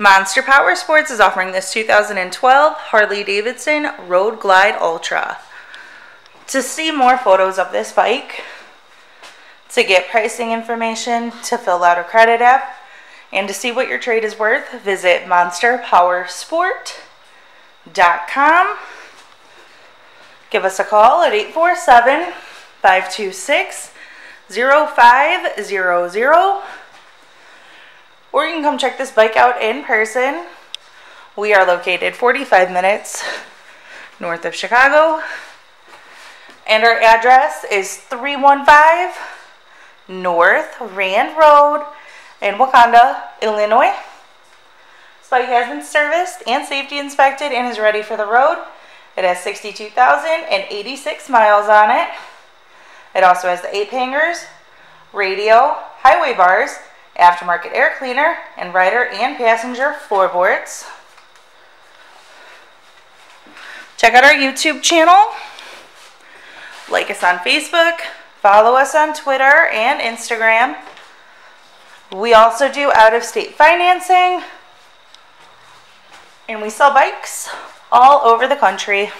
Monster Power Sports is offering this 2012 Harley-Davidson Road Glide Ultra. To see more photos of this bike, to get pricing information, to fill out a credit app, and to see what your trade is worth, visit MonsterPowerSport.com. Give us a call at 847-526-0500. Or you can come check this bike out in person. We are located 45 minutes north of Chicago. And our address is 315 North Rand Road in Wakanda, Illinois. This bike has been serviced and safety inspected and is ready for the road. It has 62,086 miles on it. It also has the 8 hangers, radio, highway bars, aftermarket air cleaner, and rider and passenger floorboards. Check out our YouTube channel. Like us on Facebook. Follow us on Twitter and Instagram. We also do out-of-state financing. And we sell bikes all over the country.